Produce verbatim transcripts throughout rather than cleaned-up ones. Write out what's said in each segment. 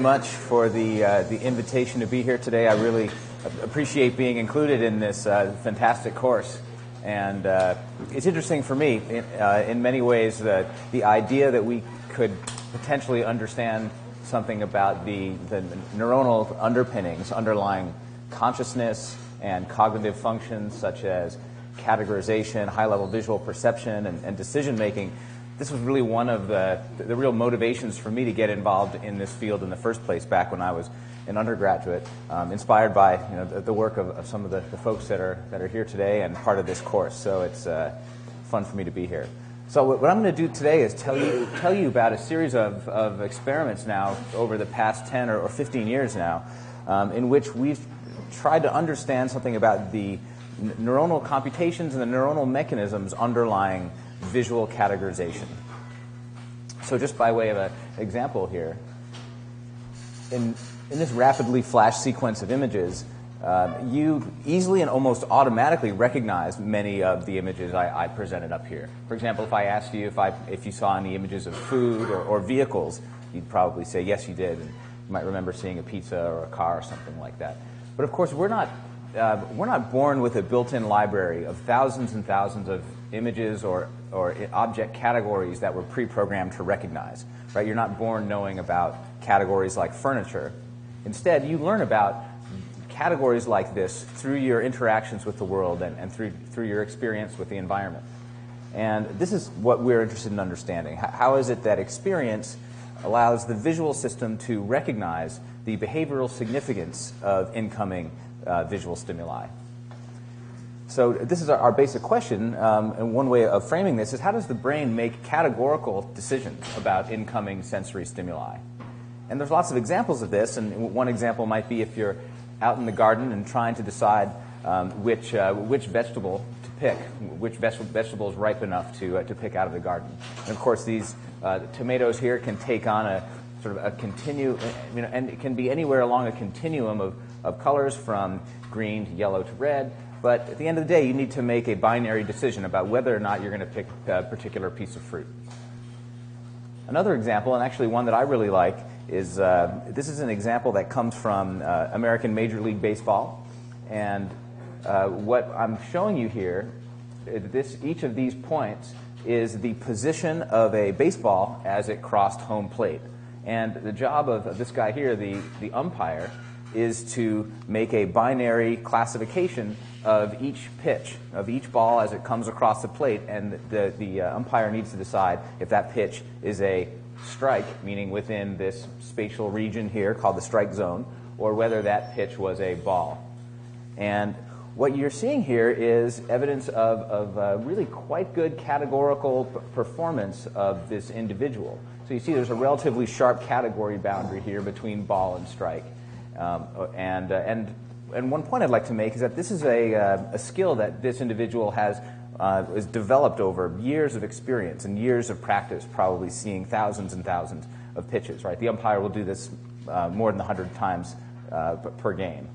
Much for the uh, the invitation to be here today. I really appreciate being included in this uh, fantastic course, and uh, it's interesting for me in, uh, in many ways that the idea that we could potentially understand something about the the neuronal underpinnings underlying consciousness and cognitive functions such as categorization, high-level visual perception, and, and decision-making. This was really one of the, the real motivations for me to get involved in this field in the first place back when I was an undergraduate, um, inspired by you know, the, the work of, of some of the, the folks that are, that are here today and part of this course. So it's uh, fun for me to be here. So what, what I'm going to do today is tell you, tell you about a series of, of experiments now over the past ten or fifteen years now um, in which we've tried to understand something about the neuronal computations and the neuronal mechanisms underlying visual categorization. So just by way of an example here, in, in this rapidly flashed sequence of images, uh, you easily and almost automatically recognize many of the images I, I presented up here. For example, if I asked you if, I, if you saw any images of food or, or vehicles, you'd probably say, yes, you did. And you might remember seeing a pizza or a car or something like that. But of course, we're not, uh, we're not born with a built-in library of thousands and thousands of images or, or object categories that were pre-programmed to recognize, right? You're not born knowing about categories like furniture. Instead, you learn about categories like this through your interactions with the world and, and through, through your experience with the environment. And this is what we're interested in understanding. How, how is it that experience allows the visual system to recognize the behavioral significance of incoming uh, visual stimuli? So this is our basic question, um, and one way of framing this is how does the brain make categorical decisions about incoming sensory stimuli? And there's lots of examples of this, and one example might be if you're out in the garden and trying to decide um, which, uh, which vegetable to pick, which vegetable is ripe enough to, uh, to pick out of the garden. And of course these uh, tomatoes here can take on a sort of a continue, you know, and it can be anywhere along a continuum of, of colors from green to yellow to red. But at the end of the day, you need to make a binary decision about whether or not you're going to pick a particular piece of fruit. Another example, and actually one that I really like, is uh, this is an example that comes from uh, American Major League Baseball. And uh, what I'm showing you here, this, each of these points is the position of a baseball as it crossed home plate. And the job of this guy here, the, the umpire, is to make a binary classification of each pitch, of each ball as it comes across the plate, and the, the uh, umpire needs to decide if that pitch is a strike, meaning within this spatial region here called the strike zone, or whether that pitch was a ball. And what you're seeing here is evidence of, of uh, really quite good categorical performance of this individual. So you see there's a relatively sharp category boundary here between ball and strike. Um, and, uh, and And one point I'd like to make is that this is a, uh, a skill that this individual has uh, is developed over years of experience and years of practice, probably seeing thousands and thousands of pitches, right? The umpire will do this uh, more than one hundred times uh, per game.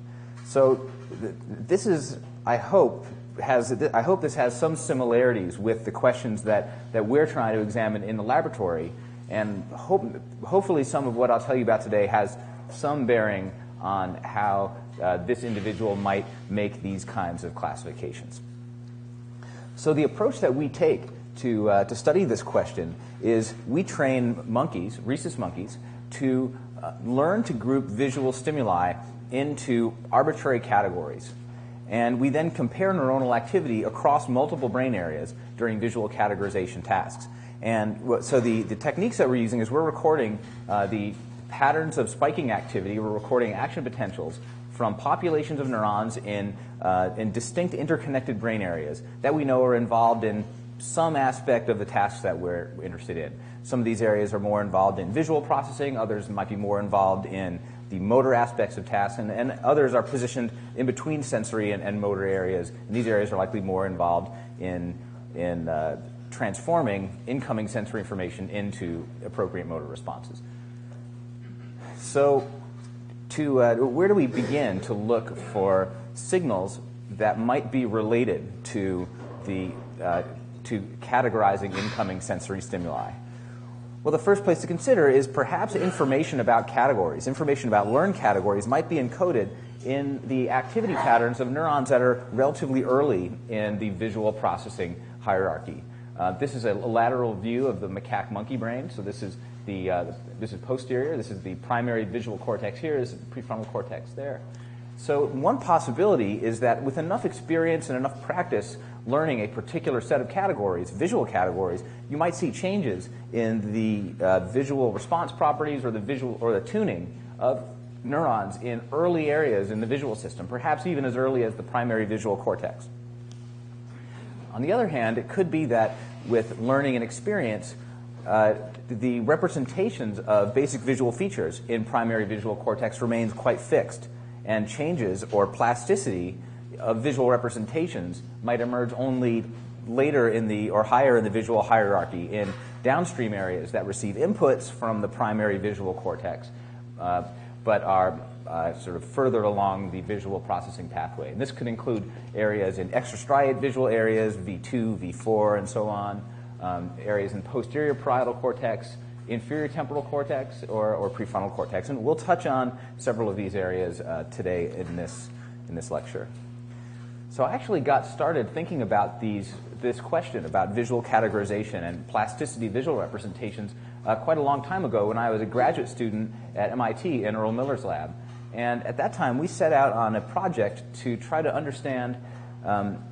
So th this is, I hope, has, I hope this has some similarities with the questions that, that we're trying to examine in the laboratory, and hope, hopefully some of what I'll tell you about today has some bearing on how Uh, this individual might make these kinds of classifications. So the approach that we take to, uh, to study this question is we train monkeys, rhesus monkeys, to uh, learn to group visual stimuli into arbitrary categories. And we then compare neuronal activity across multiple brain areas during visual categorization tasks. And so the, the techniques that we're using is we're recording uh, the patterns of spiking activity, we're recording action potentials from populations of neurons in, uh, in distinct interconnected brain areas that we know are involved in some aspect of the tasks that we're interested in. Some of these areas are more involved in visual processing, others might be more involved in the motor aspects of tasks, and, and others are positioned in between sensory and, and motor areas. And these areas are likely more involved in, in uh, transforming incoming sensory information into appropriate motor responses. So To, uh, where do we begin to look for signals that might be related to, the, uh, to categorizing incoming sensory stimuli? Well, the first place to consider is perhaps information about categories. Information about learned categories might be encoded in the activity patterns of neurons that are relatively early in the visual processing hierarchy. Uh, this is a lateral view of the macaque monkey brain. So this is the uh, this is posterior. This is the primary visual cortex here. This is the prefrontal cortex there. So one possibility is that with enough experience and enough practice learning a particular set of categories, visual categories, you might see changes in the uh, visual response properties or the visual or the tuning of neurons in early areas in the visual system, perhaps even as early as the primary visual cortex. On the other hand, it could be that with learning and experience, uh, the representations of basic visual features in primary visual cortex remains quite fixed, and changes or plasticity of visual representations might emerge only later in the or higher in the visual hierarchy in downstream areas that receive inputs from the primary visual cortex, uh, but are Uh, sort of further along the visual processing pathway. And this could include areas in extrastriate visual areas, V two, V four, and so on, um, areas in posterior parietal cortex, inferior temporal cortex, or, or prefrontal cortex. And we'll touch on several of these areas uh, today in this, in this lecture. So I actually got started thinking about these, this question about visual categorization and plasticity visual representations uh, quite a long time ago when I was a graduate student at M I T in Earl Miller's lab. And at that time, we set out on a project to try to understand um,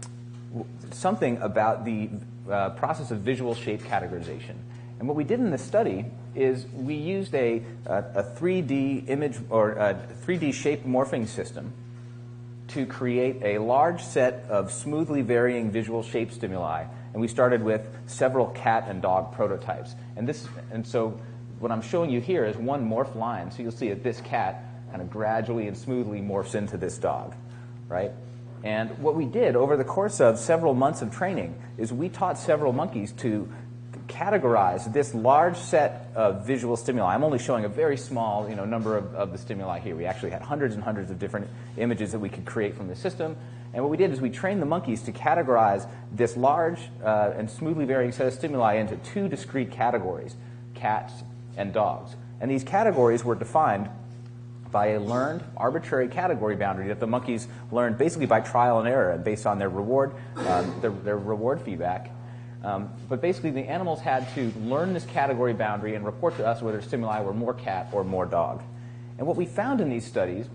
something about the uh, process of visual shape categorization. And what we did in this study is we used a, a three D image or a three D shape morphing system to create a large set of smoothly varying visual shape stimuli. And we started with several cat and dog prototypes. And this, and so what I'm showing you here is one morph line. So you'll see that this cat kind of gradually and smoothly morphs into this dog, right? And what we did over the course of several months of training is we taught several monkeys to categorize this large set of visual stimuli. I'm only showing a very small, you know, number of, of the stimuli here. We actually had hundreds and hundreds of different images that we could create from the system. And what we did is we trained the monkeys to categorize this large uh, and smoothly varying set of stimuli into two discrete categories, cats and dogs. And these categories were defined by a learned arbitrary category boundary that the monkeys learned basically by trial and error and based on their reward, um, their, their reward feedback. Um, but basically, the animals had to learn this category boundary and report to us whether stimuli were more cat or more dog. And what we found in these studies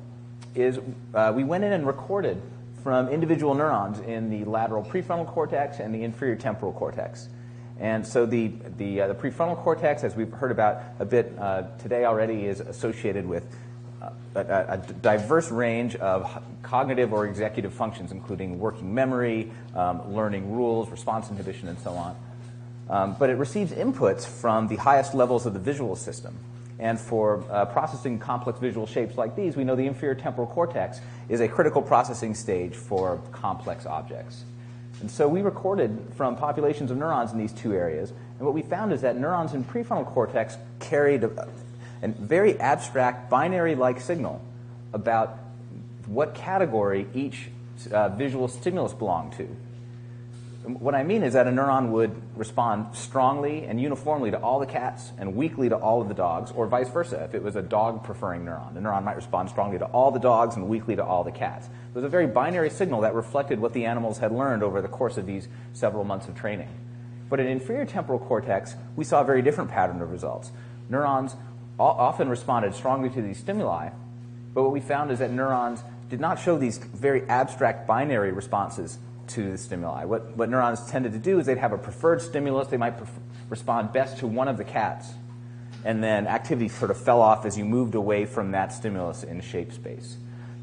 is uh, we went in and recorded from individual neurons in the lateral prefrontal cortex and the inferior temporal cortex. And so the, the, uh, the prefrontal cortex, as we've heard about a bit uh, today already, is associated with Uh, a, a diverse range of cognitive or executive functions, including working memory, um, learning rules, response inhibition, and so on. Um, but it receives inputs from the highest levels of the visual system. And for uh, processing complex visual shapes like these, we know the inferior temporal cortex is a critical processing stage for complex objects. And so we recorded from populations of neurons in these two areas. And what we found is that neurons in prefrontal cortex carried a, a very abstract, binary-like signal about what category each uh, visual stimulus belonged to. What I mean is that a neuron would respond strongly and uniformly to all the cats and weakly to all of the dogs, or vice versa. If it was a dog-preferring neuron, the neuron might respond strongly to all the dogs and weakly to all the cats. So it was a very binary signal that reflected what the animals had learned over the course of these several months of training. But in inferior temporal cortex, we saw a very different pattern of results. Neurons often responded strongly to these stimuli, but what we found is that neurons did not show these very abstract binary responses to the stimuli. What, what neurons tended to do is they'd have a preferred stimulus. They might respond best to one of the cats, and then activity sort of fell off as you moved away from that stimulus in shape space.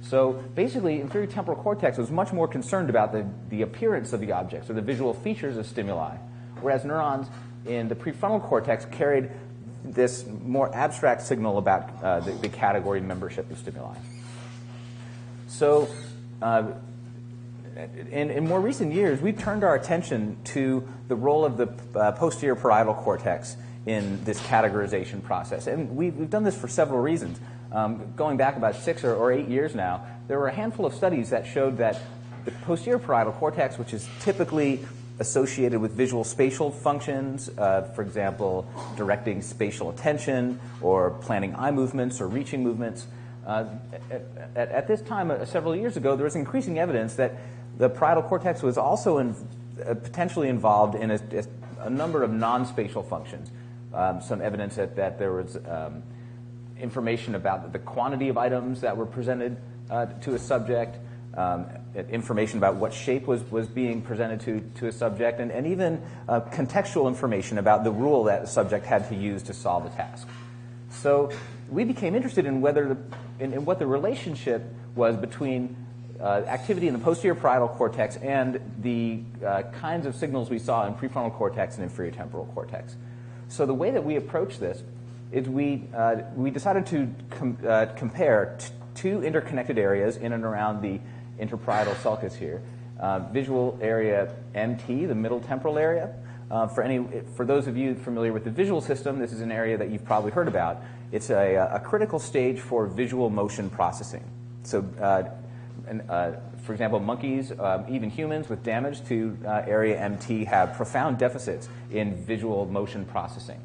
So basically, inferior temporal cortex was much more concerned about the, the appearance of the objects or the visual features of stimuli, whereas neurons in the prefrontal cortex carried this more abstract signal about uh, the, the category membership of stimuli. So uh, in, in more recent years, we've turned our attention to the role of the uh, posterior parietal cortex in this categorization process. And we've, we've done this for several reasons. Um, going back about six or, or eight years now, there were a handful of studies that showed that the posterior parietal cortex, which is typically associated with visual spatial functions, uh, for example, directing spatial attention or planning eye movements or reaching movements. Uh, at, at, at this time, uh, several years ago, there was increasing evidence that the parietal cortex was also in, uh, potentially involved in a, a number of non-spatial functions. Um, some evidence that, that there was um, information about the quantity of items that were presented uh, to a subject, um, information about what shape was, was being presented to, to a subject, and, and even uh, contextual information about the rule that a subject had to use to solve a task. So we became interested in whether the, in, in what the relationship was between Uh, activity in the posterior parietal cortex and the uh, kinds of signals we saw in prefrontal cortex and inferior temporal cortex. So the way that we approach this is we, uh, we decided to com uh, compare t two interconnected areas in and around the interparietal sulcus here, uh, visual area M T, the middle temporal area. Uh, for, any, for those of you familiar with the visual system, this is an area that you've probably heard about. It's a, a critical stage for visual motion processing. So uh, And, uh, for example, monkeys, um, even humans with damage to uh, area M T have profound deficits in visual motion processing.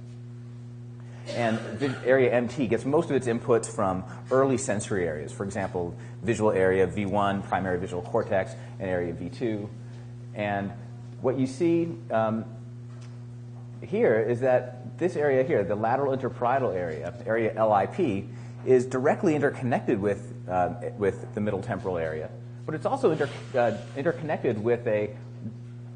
And area M T gets most of its inputs from early sensory areas. For example, visual area V one, primary visual cortex, and area V two. And what you see um, here is that this area here, the lateral interparietal area, area L I P, is directly interconnected with, uh, with the middle temporal area. But it's also inter uh, interconnected with a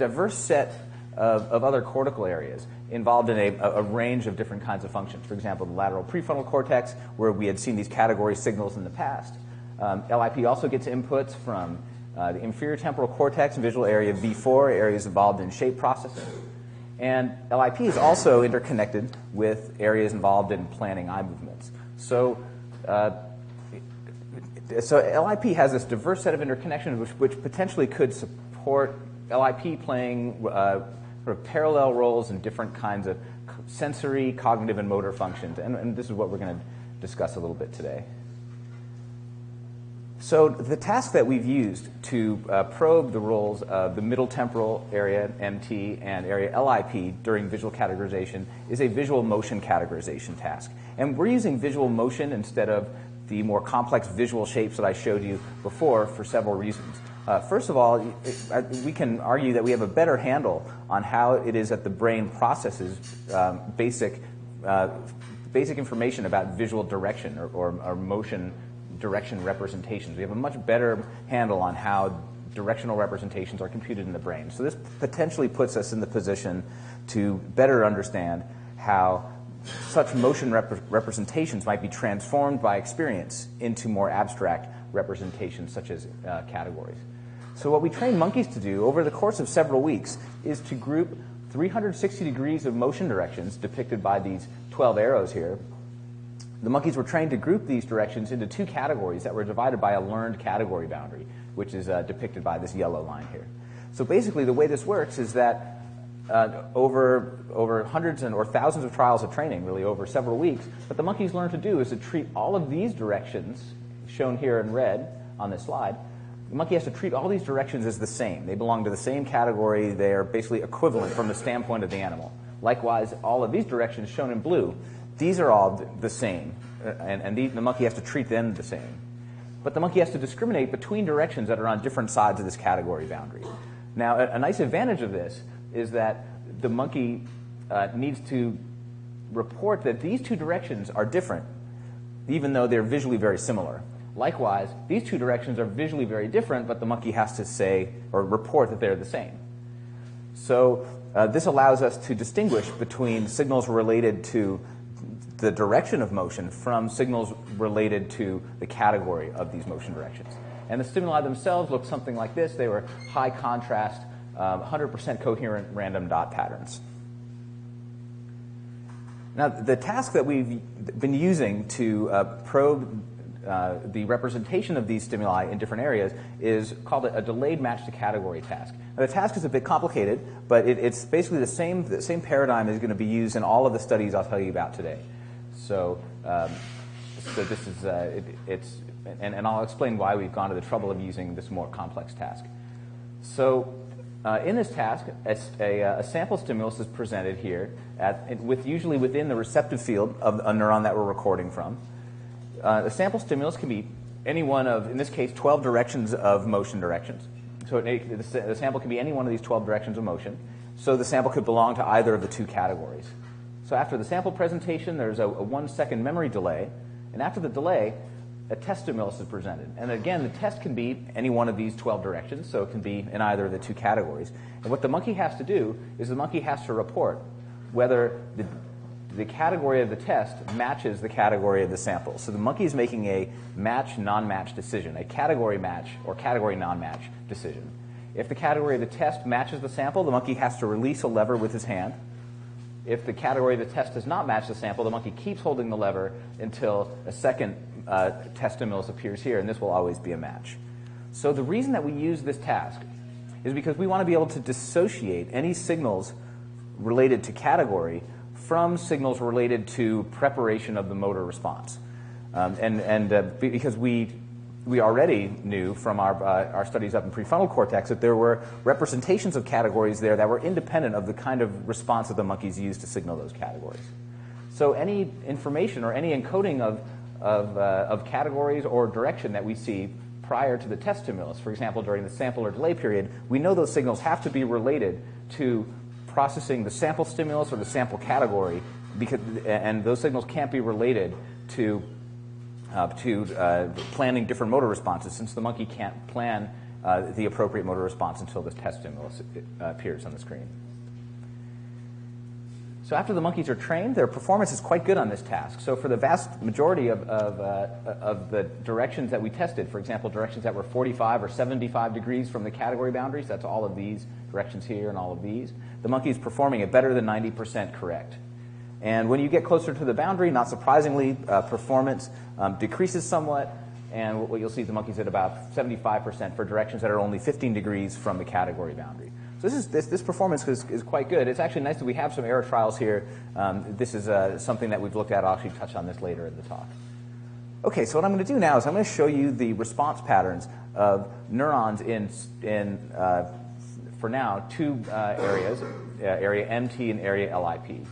diverse set of, of other cortical areas involved in a, a range of different kinds of functions. For example, the lateral prefrontal cortex, where we had seen these category signals in the past. Um, L I P also gets inputs from uh, the inferior temporal cortex, visual area V four, areas involved in shape processing. And L I P is also interconnected with areas involved in planning eye movements. So Uh, so L I P has this diverse set of interconnections which, which potentially could support L I P playing uh, sort of parallel roles in different kinds of sensory, cognitive, and motor functions. And, and this is what we're going to discuss a little bit today. So the task that we've used to uh, probe the roles of the middle temporal area, M T, and area L I P during visual categorization is a visual motion categorization task. And we're using visual motion instead of the more complex visual shapes that I showed you before for several reasons. Uh, first of all, we can argue that we have a better handle on how it is that the brain processes um, basic, uh, basic information about visual direction or, or, or motion direction representations. We have a much better handle on how directional representations are computed in the brain. So this potentially puts us in the position to better understand how such motion rep representations might be transformed by experience into more abstract representations such as uh, categories. So what we train monkeys to do over the course of several weeks is to group three hundred sixty degrees of motion directions depicted by these twelve arrows here. The monkeys were trained to group these directions into two categories that were divided by a learned category boundary, which is uh, depicted by this yellow line here. So basically, the way this works is that uh, over, over hundreds and, or thousands of trials of training, really over several weeks, what the monkeys learned to do is to treat all of these directions, shown here in red on this slide. The monkey has to treat all these directions as the same. They belong to the same category. They are basically equivalent from the standpoint of the animal. Likewise, all of these directions, shown in blue, these are all the same, and, and the, the monkey has to treat them the same. But the monkey has to discriminate between directions that are on different sides of this category boundary. Now, a, a nice advantage of this is that the monkey uh, needs to report that these two directions are different, even though they're visually very similar. Likewise, these two directions are visually very different, but the monkey has to say or report that they're the same. So uh, this allows us to distinguish between signals related to the direction of motion from signals related to the category of these motion directions. And the stimuli themselves looked something like this. They were high contrast, one hundred percent um, coherent random dot patterns. Now, the task that we've been using to uh, probe uh, the representation of these stimuli in different areas is called a, a delayed match to category task. Now, the task is a bit complicated, but it, it's basically the same, the same paradigm is going to be used in all of the studies I'll tell you about today. So, um, so this is, uh, it, it's, and, and I'll explain why we've gone to the trouble of using this more complex task. So Uh, in this task, a, a, a sample stimulus is presented here, at, with usually within the receptive field of a neuron that we're recording from. Uh, the sample stimulus can be any one of, in this case, twelve directions of motion directions. So it, the, the sample can be any one of these twelve directions of motion. So the sample could belong to either of the two categories. So after the sample presentation, there's a, a one-second memory delay. And after the delay, a test stimulus is presented. And again, the test can be any one of these twelve directions, so it can be in either of the two categories. And what the monkey has to do is the monkey has to report whether the, the category of the test matches the category of the sample. So the monkey is making a match, non-match decision, a category match or category non-match decision. If the category of the test matches the sample, the monkey has to release a lever with his hand. If the category of the test does not match the sample, the monkey keeps holding the lever until a second Uh, test stimulus appears here, and this will always be a match. So the reason that we use this task is because we want to be able to dissociate any signals related to category from signals related to preparation of the motor response. Um, and and uh, because we, we already knew from our, uh, our studies up in prefrontal cortex that there were representations of categories there that were independent of the kind of response that the monkeys used to signal those categories. So any information or any encoding of Of, uh, of categories or direction that we see prior to the test stimulus, for example, during the sample or delay period, we know those signals have to be related to processing the sample stimulus or the sample category, because, and those signals can't be related to, uh, to uh, planning different motor responses, since the monkey can't plan uh, the appropriate motor response until the test stimulus appears on the screen. So after the monkeys are trained, their performance is quite good on this task. So for the vast majority of, of, uh, of the directions that we tested, for example, directions that were forty-five or seventy-five degrees from the category boundaries, that's all of these directions here and all of these, the monkey is performing at better than ninety percent correct. And when you get closer to the boundary, not surprisingly, uh, performance um, decreases somewhat. And what you'll see is the monkey's at about seventy-five percent for directions that are only fifteen degrees from the category boundary. This, is, this, this performance is, is quite good. It's actually nice that we have some error trials here. Um, this is uh, something that we've looked at. I'll actually touch on this later in the talk. Okay, so what I'm going to do now is I'm going to show you the response patterns of neurons in, in uh, for now, two uh, areas, uh, area M T and area L I P.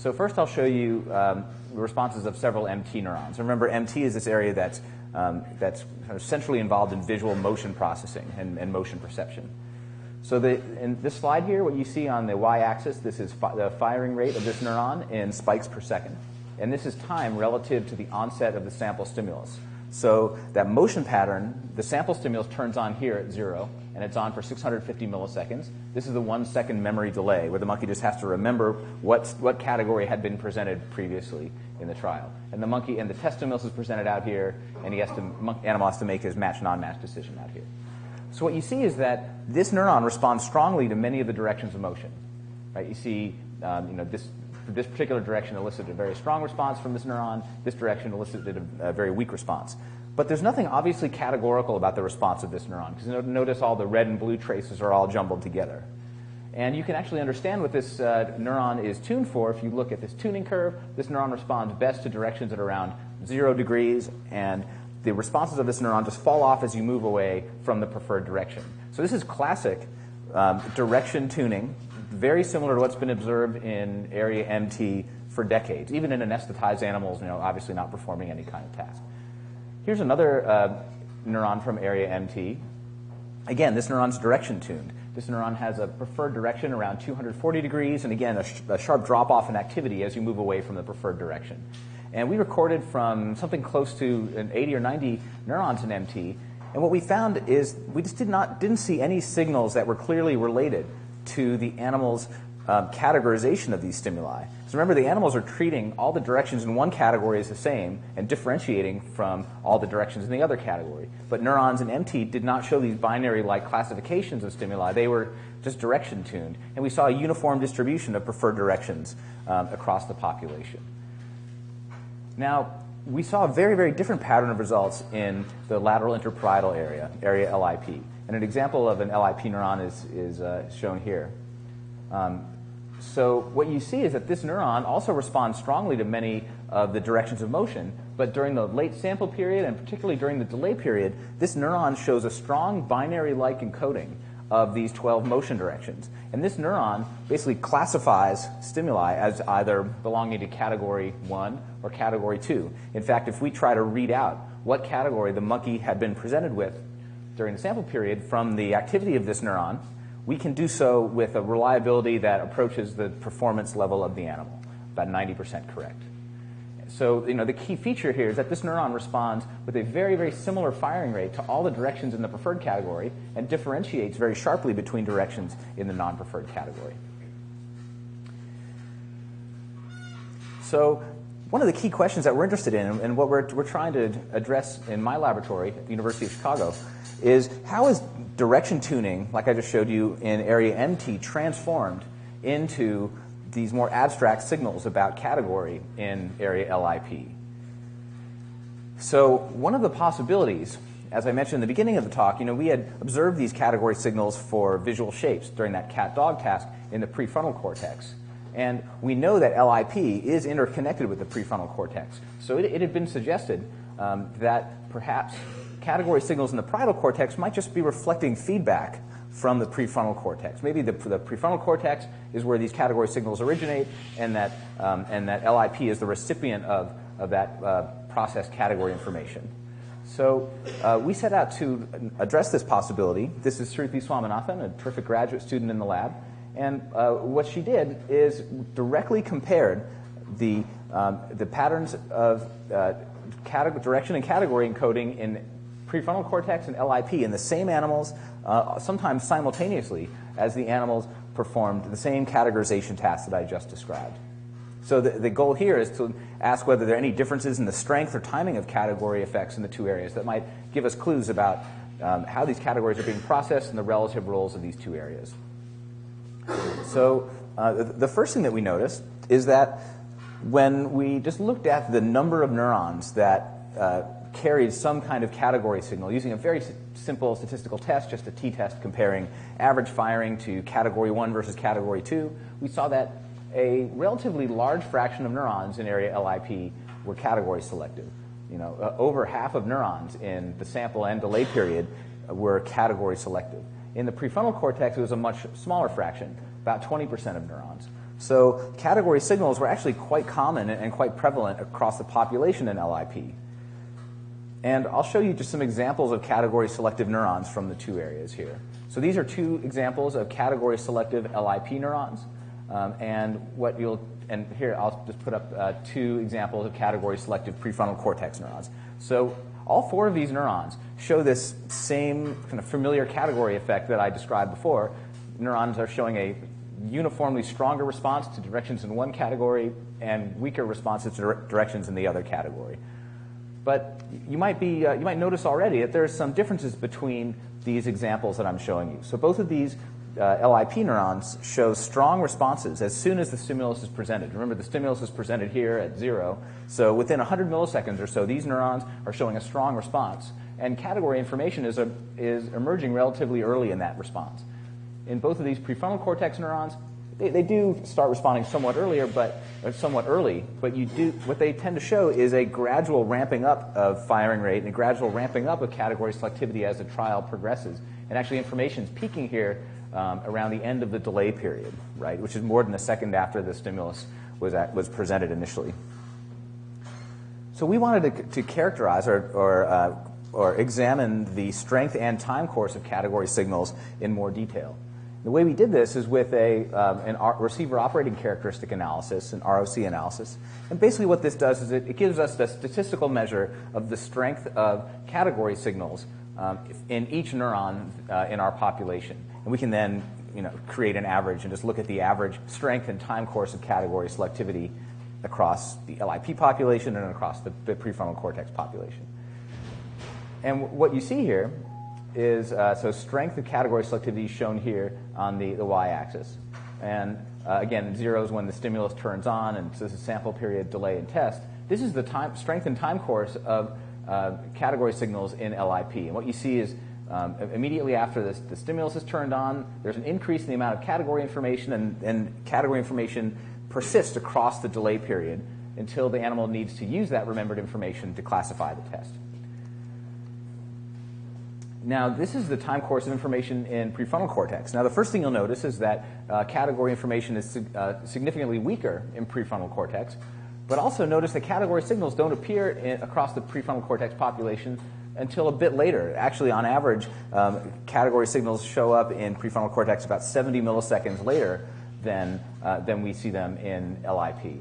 So first I'll show you um, the responses of several M T neurons. Remember, M T is this area that's, um, that's kind of centrally involved in visual motion processing and, and motion perception. So the, in this slide here, what you see on the y-axis, this is fi the firing rate of this neuron in spikes per second. And this is time relative to the onset of the sample stimulus. So that motion pattern, the sample stimulus turns on here at zero, and it's on for six hundred fifty milliseconds. This is the one-second memory delay, where the monkey just has to remember what, what category had been presented previously in the trial. And the monkey and the test stimulus is presented out here, and he has to, animal has to make his match-non-match decision out here. So what you see is that this neuron responds strongly to many of the directions of motion. Right? You see, um, you know, this, this particular direction elicited a very strong response from this neuron. This direction elicited a, a very weak response. But there's nothing obviously categorical about the response of this neuron, because no, notice all the red and blue traces are all jumbled together. And you can actually understand what this uh, neuron is tuned for if you look at this tuning curve. This neuron responds best to directions at around zero degrees, and the responses of this neuron just fall off as you move away from the preferred direction. So this is classic um, direction tuning, very similar to what's been observed in area M T for decades, even in anesthetized animals, you know, obviously not performing any kind of task. Here's another uh, neuron from area M T. Again, this neuron's direction tuned. This neuron has a preferred direction around two hundred forty degrees, and again, a, sh a sharp drop-off in activity as you move away from the preferred direction. And we recorded from something close to an eighty or ninety neurons in M T. And what we found is we just did not, didn't see any signals that were clearly related to the animal's um, categorization of these stimuli. So remember, the animals are treating all the directions in one category as the same and differentiating from all the directions in the other category. But neurons in M T did not show these binary-like classifications of stimuli. They were just direction-tuned. And we saw a uniform distribution of preferred directions um, across the population. Now, we saw a very, very different pattern of results in the lateral interparietal area, area L I P. And an example of an L I P neuron is, is uh, shown here. Um, so what you see is that this neuron also responds strongly to many of the directions of motion, but during the late sample period, and particularly during the delay period, this neuron shows a strong binary-like encoding of these twelve motion directions. And this neuron basically classifies stimuli as either belonging to category one or category two. In fact, if we try to read out what category the monkey had been presented with during the sample period from the activity of this neuron, we can do so with a reliability that approaches the performance level of the animal, about ninety percent correct. So, you know, the key feature here is that this neuron responds with a very, very similar firing rate to all the directions in the preferred category and differentiates very sharply between directions in the non-preferred category. So, one of the key questions that we're interested in, and what we're, we're trying to address in my laboratory at the University of Chicago, is how is direction tuning, like I just showed you in area M T, transformed into these more abstract signals about category in area L I P. So one of the possibilities, as I mentioned in the beginning of the talk, you know, we had observed these category signals for visual shapes during that cat-dog task in the prefrontal cortex. And we know that L I P is interconnected with the prefrontal cortex. So it, it had been suggested um, that perhaps category signals in the parietal cortex might just be reflecting feedback from the prefrontal cortex. Maybe the, the prefrontal cortex is where these category signals originate, and that, um, and that L I P is the recipient of, of that uh, processed category information. So uh, we set out to address this possibility. This is Shruti Swaminathan, a terrific graduate student in the lab. And uh, what she did is directly compared the, um, the patterns of uh, category, direction and category encoding in prefrontal cortex and L I P in the same animals, uh, sometimes simultaneously, as the animals performed the same categorization task that I just described. So the, the goal here is to ask whether there are any differences in the strength or timing of category effects in the two areas that might give us clues about um, how these categories are being processed and the relative roles of these two areas. So uh, the first thing that we noticed is that when we just looked at the number of neurons that uh, carried some kind of category signal using a very simple statistical test, just a t-test comparing average firing to category one versus category two, we saw that a relatively large fraction of neurons in area L I P were category selective. You know, uh, over half of neurons in the sample and delay period were category selective. In the prefrontal cortex, it was a much smaller fraction, about twenty percent of neurons. So category signals were actually quite common and quite prevalent across the population in L I P. And I'll show you just some examples of category-selective neurons from the two areas here. So these are two examples of category-selective L I P neurons. Um, and what you'll, and here I'll just put up uh, two examples of category-selective prefrontal cortex neurons. So all four of these neurons show this same kind of familiar category effect that I described before. Neurons are showing a uniformly stronger response to directions in one category and weaker responses to dire- directions in the other category. But you might, be, uh, you might notice already that there are some differences between these examples that I'm showing you. So both of these uh, L I P neurons show strong responses as soon as the stimulus is presented. Remember, the stimulus is presented here at zero. So within one hundred milliseconds or so, these neurons are showing a strong response. And category information is, a, is emerging relatively early in that response. In both of these prefrontal cortex neurons, They, they do start responding somewhat earlier, but or somewhat early. But you do what they tend to show is a gradual ramping up of firing rate and a gradual ramping up of category selectivity as the trial progresses. And actually, information is peaking here um, around the end of the delay period, right, which is more than a second after the stimulus was at, was presented initially. So we wanted to, to characterize or or, uh, or examine the strength and time course of category signals in more detail. The way we did this is with a, um, an receiver operating characteristic analysis, an R O C analysis. And basically what this does is it, it gives us the statistical measure of the strength of category signals um, in each neuron uh, in our population. And we can then you know, create an average and just look at the average strength and time course of category selectivity across the L I P population and across the, the prefrontal cortex population. And w what you see here is, uh, so strength of category selectivity is shown here on the, the y-axis. And uh, again, zero is when the stimulus turns on, and so this is sample period, delay, and test. This is the time, strength and time course of uh, category signals in L I P. And what you see is um, immediately after this, the stimulus is turned on, there's an increase in the amount of category information, and, and category information persists across the delay period until the animal needs to use that remembered information to classify the test. Now, this is the time course of information in prefrontal cortex. Now, the first thing you'll notice is that uh, category information is uh, significantly weaker in prefrontal cortex, but also notice that category signals don't appear in, across the prefrontal cortex population until a bit later. Actually, on average, um, category signals show up in prefrontal cortex about seventy milliseconds later than, uh, than we see them in L I P.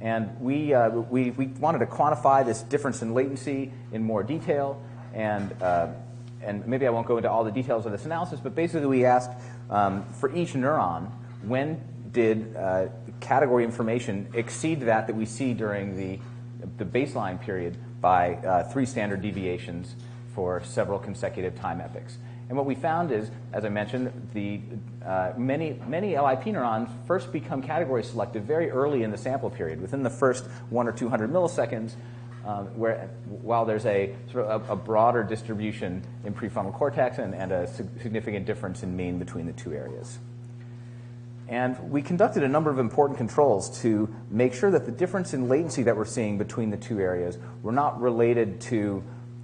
And we, uh, we, we wanted to quantify this difference in latency in more detail, and, uh, and maybe I won't go into all the details of this analysis, but basically we asked um, for each neuron, when did uh, category information exceed that that we see during the, the baseline period by uh, three standard deviations for several consecutive time epochs. And what we found is, as I mentioned, the uh, many, many L I P neurons first become category selective very early in the sample period, within the first one or two hundred milliseconds, um, where, while there's a, sort of a, a broader distribution in prefrontal cortex and, and a significant difference in mean between the two areas. And we conducted a number of important controls to make sure that the difference in latency that we're seeing between the two areas were not related to,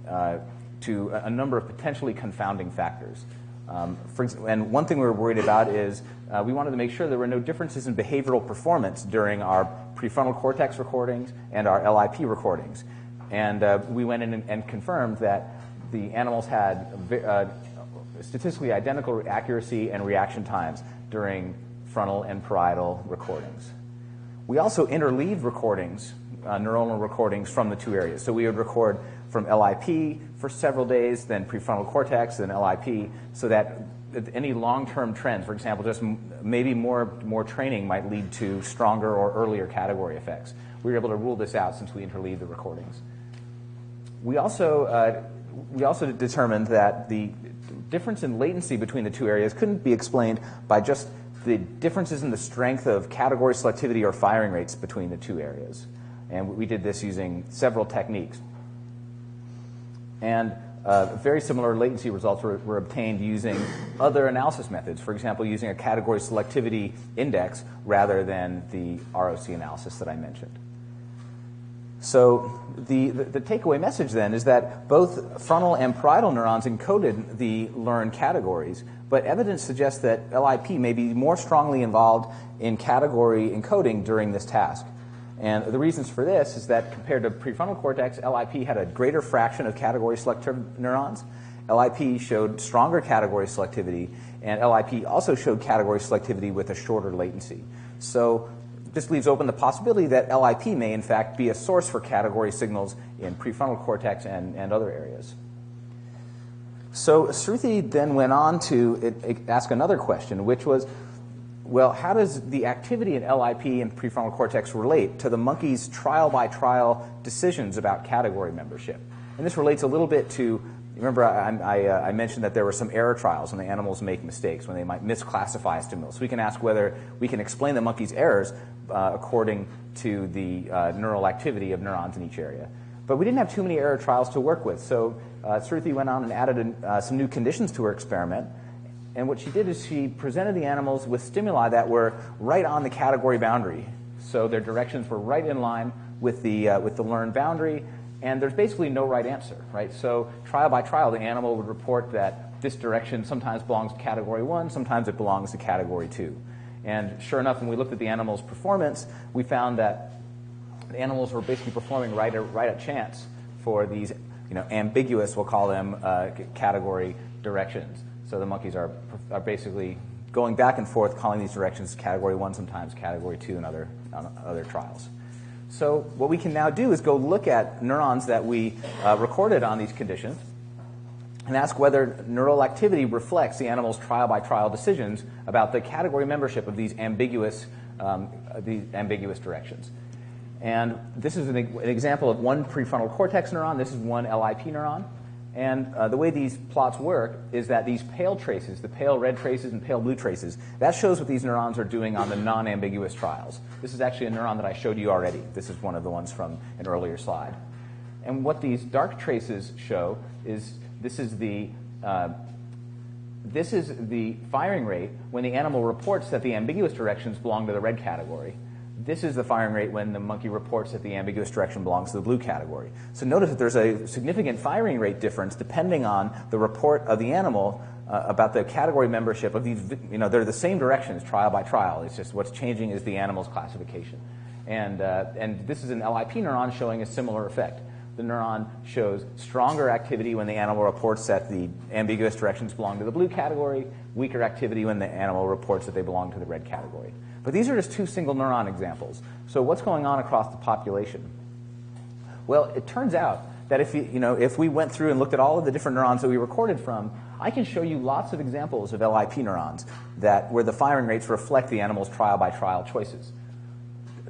uh, to a number of potentially confounding factors. Um, for example, and one thing we were worried about is uh, we wanted to make sure there were no differences in behavioral performance during our prefrontal cortex recordings and our L I P recordings. And uh, we went in and, and confirmed that the animals had uh, statistically identical accuracy and reaction times during frontal and parietal recordings. We also interleaved recordings, uh, neuronal recordings from the two areas. So we would record from L I P for several days, then prefrontal cortex, then L I P, so that any long-term trends, for example, just m maybe more, more training might lead to stronger or earlier category effects. We were able to rule this out since we interleaved the recordings. We also, uh, we also determined that the difference in latency between the two areas couldn't be explained by just the differences in the strength of category selectivity or firing rates between the two areas. And we did this using several techniques. And uh, very similar latency results were, were obtained using other analysis methods, for example, using a category selectivity index rather than the R O C analysis that I mentioned. So the, the, the takeaway message then is that both frontal and parietal neurons encoded the learned categories, but evidence suggests that L I P may be more strongly involved in category encoding during this task. And the reasons for this is that compared to prefrontal cortex, L I P had a greater fraction of category selective neurons. L I P showed stronger category selectivity, and L I P also showed category selectivity with a shorter latency. So this leaves open the possibility that L I P may, in fact, be a source for category signals in prefrontal cortex and, and other areas. So Shruti then went on to ask another question, which was, well, how does the activity in L I P and prefrontal cortex relate to the monkey's trial-by-trial decisions about category membership? And this relates a little bit to, remember I, I, uh, I mentioned that there were some error trials when the animals make mistakes, when they might misclassify stimulus. So we can ask whether we can explain the monkey's errors uh, according to the uh, neural activity of neurons in each area. But we didn't have too many error trials to work with, so uh, Shruti went on and added an, uh, some new conditions to her experiment. And what she did is she presented the animals with stimuli that were right on the category boundary. So their directions were right in line with the, uh, with the learned boundary, and there's basically no right answer, right? So trial by trial, the animal would report that this direction sometimes belongs to category one, sometimes it belongs to category two. And sure enough, when we looked at the animal's performance, we found that the animals were basically performing right at, right at chance for these, you know, ambiguous, we'll call them, uh, category directions. So the monkeys are, are basically going back and forth, calling these directions category one sometimes, category two in other, other trials. So what we can now do is go look at neurons that we uh, recorded on these conditions and ask whether neural activity reflects the animal's trial-by-trial decisions about the category membership of these ambiguous, um, these ambiguous directions. And this is an, an example of one prefrontal cortex neuron. This is one L I P neuron. And uh, the way these plots work is that these pale traces, the pale red traces and pale blue traces, that shows what these neurons are doing on the non-ambiguous trials. This is actually a neuron that I showed you already. This is one of the ones from an earlier slide. And what these dark traces show is this is the, uh, this is the firing rate when the animal reports that the ambiguous directions belong to the red category. This is the firing rate when the monkey reports that the ambiguous direction belongs to the blue category. So notice that there's a significant firing rate difference depending on the report of the animal uh, about the category membership of these, you know, they're the same directions trial by trial. It's just what's changing is the animal's classification. And, uh, and this is an L I P neuron showing a similar effect. The neuron shows stronger activity when the animal reports that the ambiguous directions belong to the blue category, weaker activity when the animal reports that they belong to the red category. But these are just two single neuron examples. So what's going on across the population? Well, it turns out that if, you, you know, if we went through and looked at all of the different neurons that we recorded from, I can show you lots of examples of L I P neurons that, where the firing rates reflect the animal's trial-by-trial choices.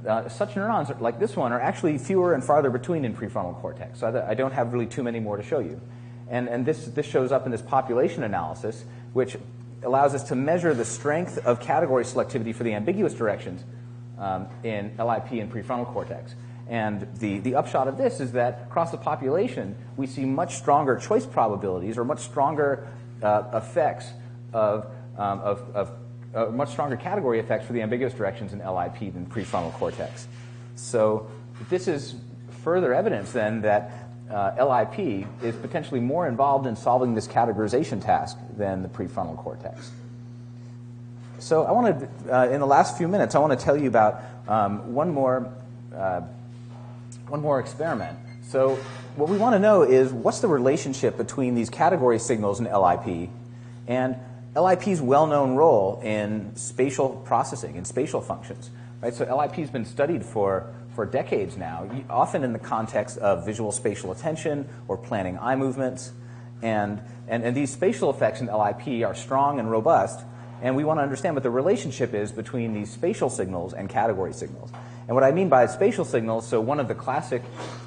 Uh, such neurons like this one are actually fewer and farther between in prefrontal cortex. So I, I don't have really too many more to show you. And, and this, this shows up in this population analysis, which allows us to measure the strength of category selectivity for the ambiguous directions um, in L I P and prefrontal cortex. And the, the upshot of this is that across the population, we see much stronger choice probabilities or much stronger uh, effects of, um, of, of Uh, much stronger category effects for the ambiguous directions in L I P than prefrontal cortex. So this is further evidence then that uh, L I P is potentially more involved in solving this categorization task than the prefrontal cortex. So I want to, uh, in the last few minutes, I want to tell you about um, one more, uh, one more experiment. So what we want to know is what's the relationship between these category signals in L I P and L I P's well-known role in spatial processing and spatial functions, right? So L I P's been studied for, for decades now, often in the context of visual spatial attention or planning eye movements. And, and, and these spatial effects in L I P are strong and robust, and we want to understand what the relationship is between these spatial signals and category signals. And what I mean by spatial signals, so one of the classic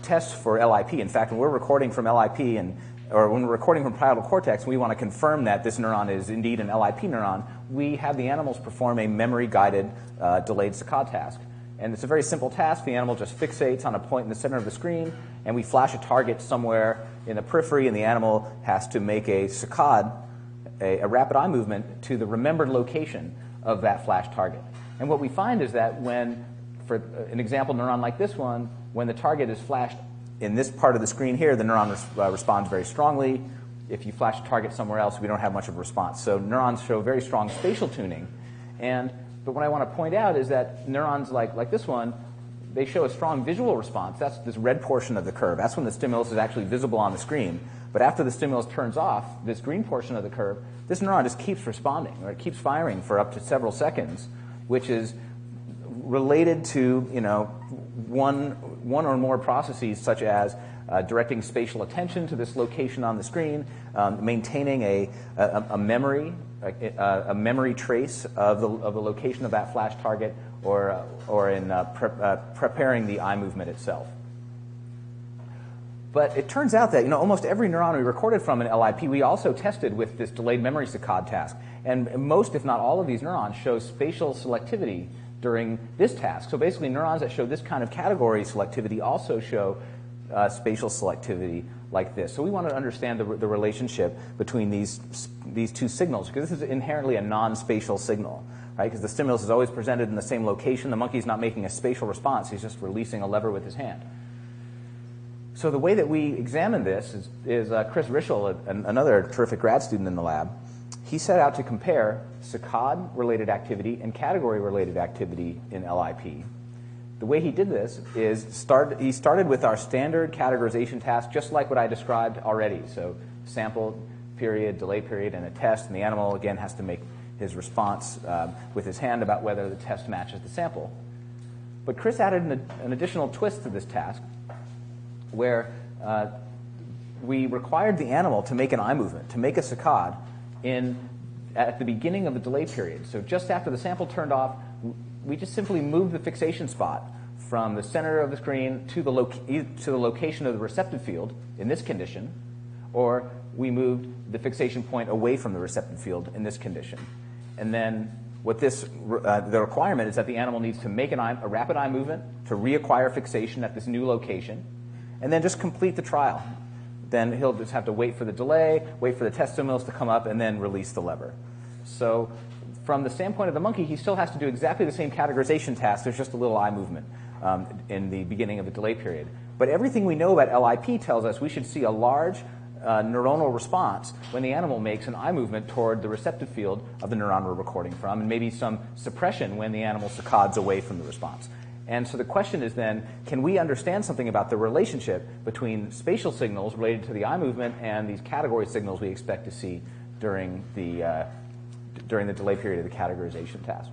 tests for L I P, in fact, when we're recording from L I P and or when we're recording from parietal cortex, we want to confirm that this neuron is indeed an L I P neuron, we have the animals perform a memory-guided uh, delayed saccade task. And it's a very simple task. The animal just fixates on a point in the center of the screen, and we flash a target somewhere in the periphery, and the animal has to make a saccade, a, a rapid eye movement, to the remembered location of that flash target. And what we find is that when, for an example neuron like this one, when the target is flashed in this part of the screen here, the neuron res uh, responds very strongly. If you flash a target somewhere else, we don't have much of a response. So neurons show very strong spatial tuning. And, but what I want to point out is that neurons like, like this one, they show a strong visual response. That's this red portion of the curve. That's when the stimulus is actually visible on the screen. But after the stimulus turns off, this green portion of the curve, this neuron just keeps responding, or it keeps firing for up to several seconds, which is related to, you know, one, one or more processes such as uh, directing spatial attention to this location on the screen, um, maintaining a, a, a memory, a, a memory trace of the, of the location of that flash target, or, uh, or in uh, pre uh, preparing the eye movement itself. But it turns out that, you know, almost every neuron we recorded from in L I P, we also tested with this delayed memory saccade task. And most, if not all, of these neurons show spatial selectivity during this task. So basically, neurons that show this kind of category selectivity also show uh, spatial selectivity like this. So we want to understand the, the relationship between these, these two signals, because this is inherently a non-spatial signal, right? Because the stimulus is always presented in the same location. The monkey's not making a spatial response. He's just releasing a lever with his hand. So the way that we examine this is, is uh, Chris Richel, a, another terrific grad student in the lab, he set out to compare saccade-related activity and category-related activity in L I P. The way he did this is start, he started with our standard categorization task, just like what I described already. So sample period, delay period, and a test. And the animal, again, has to make his response um, with his hand about whether the test matches the sample. But Chris added an, an additional twist to this task where uh, we required the animal to make an eye movement, to make a saccade, in, at the beginning of the delay period. So just after the sample turned off, we just simply moved the fixation spot from the center of the screen to the, to the location of the receptive field in this condition, or we moved the fixation point away from the receptive field in this condition. And then what this, uh, the requirement is that the animal needs to make an eye, a rapid eye movement to reacquire fixation at this new location, and then just complete the trial. Then he'll just have to wait for the delay, wait for the test stimulus to come up, and then release the lever. So from the standpoint of the monkey, he still has to do exactly the same categorization task. There's just a little eye movement um, in the beginning of the delay period. But everything we know about L I P tells us we should see a large uh, neuronal response when the animal makes an eye movement toward the receptive field of the neuron we're recording from, and maybe some suppression when the animal saccades away from the response. And so the question is then, can we understand something about the relationship between spatial signals related to the eye movement and these category signals we expect to see during the, uh, d during the delay period of the categorization task?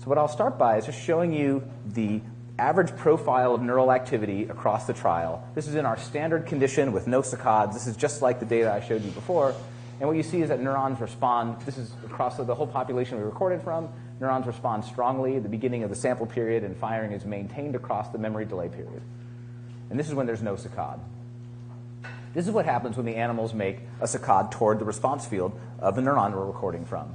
So what I'll start by is just showing you the average profile of neural activity across the trial. This is in our standard condition with no saccades. This is just like the data I showed you before. And what you see is that neurons respond. This is across the whole population we recorded from. Neurons respond strongly at the beginning of the sample period, and firing is maintained across the memory delay period. And this is when there's no saccade. This is what happens when the animals make a saccade toward the response field of the neuron we're recording from.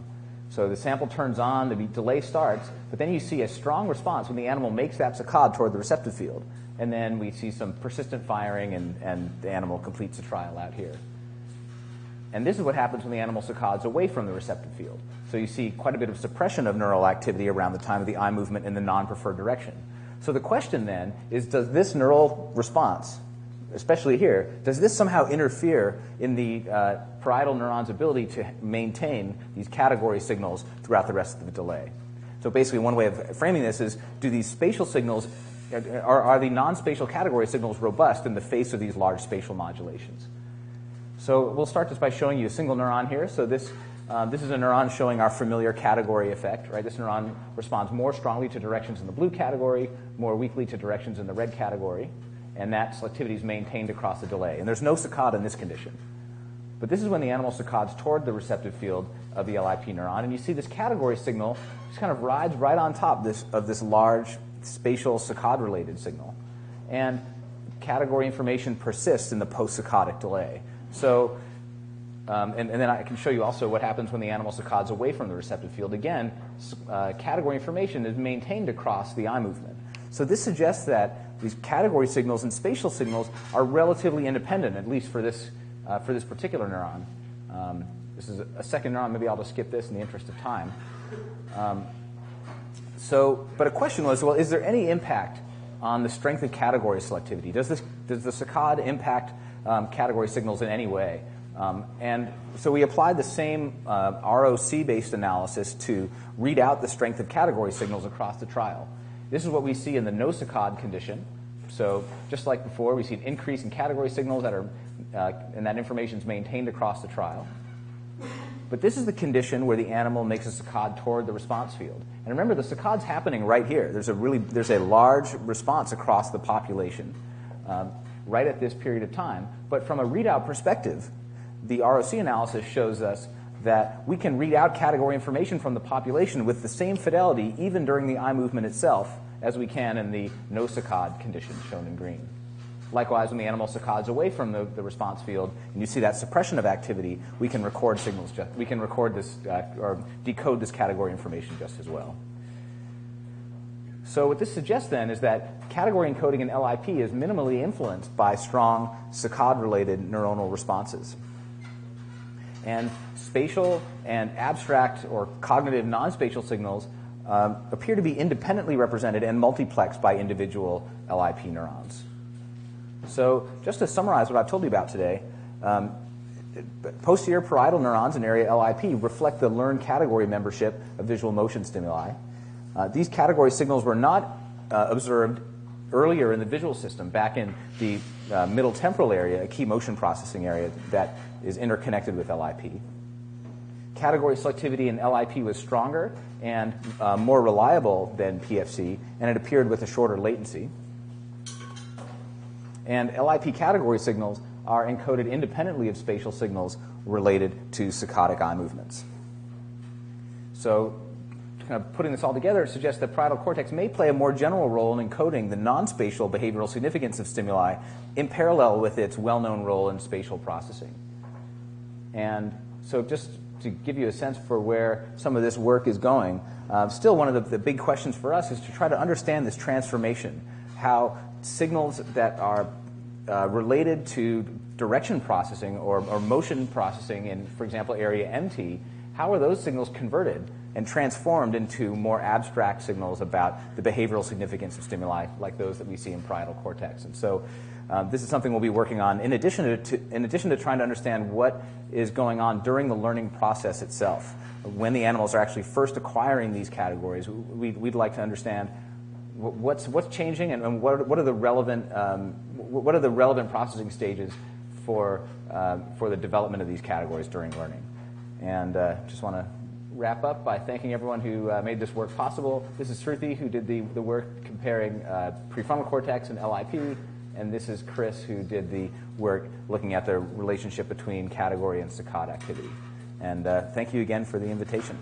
So the sample turns on, the delay starts, but then you see a strong response when the animal makes that saccade toward the receptive field. And then we see some persistent firing, and, and the animal completes the trial out here. And this is what happens when the animal saccades away from the receptive field. So you see quite a bit of suppression of neural activity around the time of the eye movement in the non-preferred direction. So the question then is, does this neural response, especially here, does this somehow interfere in the uh, parietal neuron's ability to maintain these category signals throughout the rest of the delay? So basically one way of framing this is, do these spatial signals, are, are the non-spatial category signals robust in the face of these large spatial modulations? So we'll start just by showing you a single neuron here. So this, uh, this is a neuron showing our familiar category effect, right? This neuron responds more strongly to directions in the blue category, more weakly to directions in the red category, and that selectivity is maintained across the delay. And there's no saccade in this condition. But this is when the animal saccades toward the receptive field of the L I P neuron, and you see this category signal just kind of rides right on top this, of this large spatial saccade-related signal. And category information persists in the post-saccadic delay. So, um, and, and then I can show you also what happens when the animal saccades away from the receptive field. Again, uh, category information is maintained across the eye movement. So this suggests that these category signals and spatial signals are relatively independent, at least for this, uh, for this particular neuron. Um, this is a second neuron. Maybe I'll just skip this in the interest of time. Um, so, but a question was, well, is there any impact on the strength of category selectivity? Does, this, does the saccade impact Um, category signals in any way? Um, and so we applied the same uh, R O C-based analysis to read out the strength of category signals across the trial. This is what we see in the no saccade condition. So just like before, we see an increase in category signals that are, uh, and that information is maintained across the trial. But this is the condition where the animal makes a saccade toward the response field. And remember, the saccade's happening right here. There's a really, there's a large response across the population. Um, right at this period of time. But from a readout perspective, the R O C analysis shows us that we can read out category information from the population with the same fidelity even during the eye movement itself as we can in the no saccade condition shown in green. Likewise, when the animal saccades away from the, the response field and you see that suppression of activity, we can record signals, just, we can record this uh, or decode this category information just as well. So what this suggests then is that category encoding in L I P is minimally influenced by strong saccade-related neuronal responses. And spatial and abstract or cognitive non-spatial signals um, appear to be independently represented and multiplexed by individual L I P neurons. So just to summarize what I've told you about today, um, posterior parietal neurons in area L I P reflect the learned category membership of visual motion stimuli. Uh, these category signals were not uh, observed earlier in the visual system, back in the uh, middle temporal area, a key motion processing area that is interconnected with L I P. Category selectivity in L I P was stronger and uh, more reliable than P F C, and it appeared with a shorter latency. And L I P category signals are encoded independently of spatial signals related to saccadic eye movements. So, kind of putting this all together, it suggests that parietal cortex may play a more general role in encoding the non-spatial behavioral significance of stimuli in parallel with its well-known role in spatial processing. And so just to give you a sense for where some of this work is going, uh, still one of the, the big questions for us is to try to understand this transformation, how signals that are uh, related to direction processing or, or motion processing in, for example, area M T how are those signals converted and transformed into more abstract signals about the behavioral significance of stimuli like those that we see in parietal cortex? And so uh, this is something we'll be working on in addition to, to, in addition to trying to understand what is going on during the learning process itself. When the animals are actually first acquiring these categories, we'd, we'd like to understand what's, what's changing and, and what, what, are the relevant, um, what are the relevant processing stages for, uh, for the development of these categories during learning. And uh, just want to wrap up by thanking everyone who uh, made this work possible. This is Shruti, who did the, the work comparing uh, prefrontal cortex and L I P. And this is Chris, who did the work looking at the relationship between category and saccade activity. And uh, thank you again for the invitation.